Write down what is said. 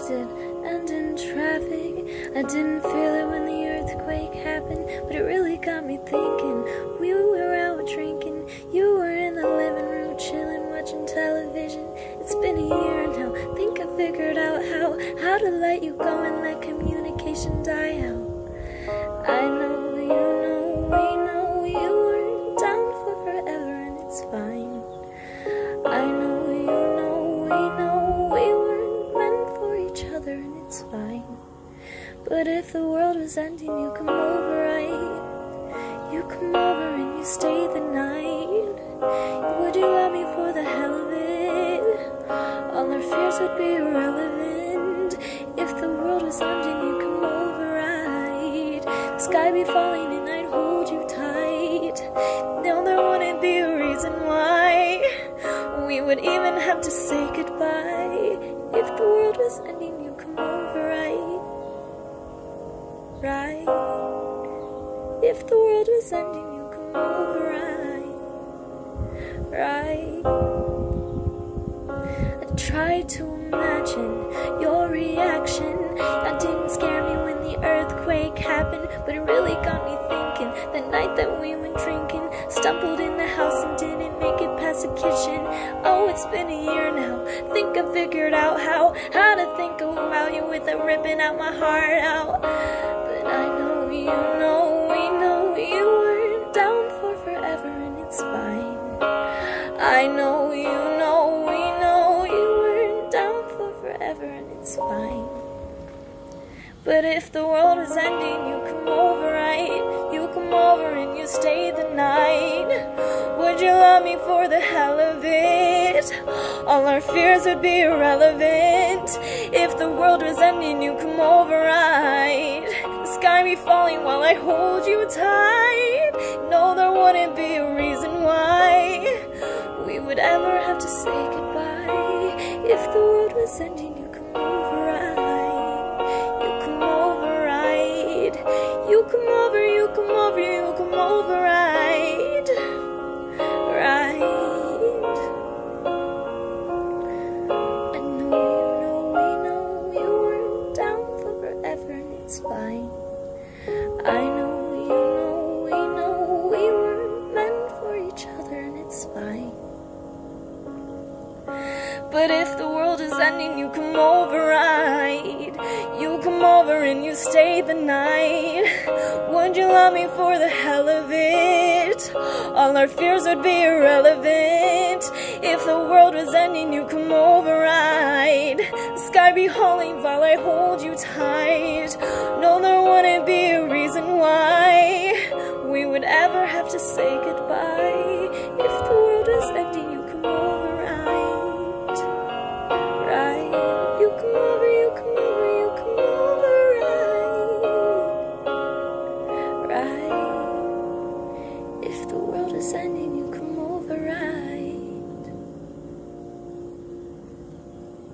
drifted and in traffic. I didn't feel it when the earthquake happened, but it really got me thinking. We were out drinking, you were in the living room chilling, watching television. It's been a year now, I think I figured out how to let you go and let communication die out. I know, you know we weren't down for forever, and it's fine. I know, you know we weren't meant for each other, and it's fine. But if the world was ending, you come over, right? You come over and you stay the night. Would you love me for the hell of it? All our fears would be irrelevant. If the world was ending, you come over, right? The sky be falling and I'd hold you tight. Now there wouldn't be a reason why we would even have to say goodbye. If the world was ending, you come over, right? Right. If the world was ending, you come over, right? Right. I tried to imagine your reaction. That didn't scare me when the earthquake happened, but it really got me thinking. The night that we went drinking, stumbled in the house and didn't make it past the kitchen. Oh, it's been a year now, think I figured out how to think about you without ripping out my heart out. I know, you know, we know you weren't down for forever, and it's fine. I know, you know, we know you weren't down for forever, and it's fine. But if the world is ending, you come over, right? You come over and you stay the night. Would you love me for the hell of it? All our fears would be irrelevant. If the world was ending, you come over, right? The sky be falling while I hold you tight. No, there wouldn't be a reason why we would ever have to say goodbye. If the world was ending, you come over, right? You come over, right? You come over, you come over, you come over, right? Right. It's fine. I know, you know we weren't meant for each other, and it's fine. But if the world is ending, you come over, right? You come over and you stay the night. Would you love me for the hell of it? All our fears would be irrelevant. If the world was ending, you come over, right? The sky be falling while I hold you tight. No, there wouldn't be a reason why we would ever have to say goodbye.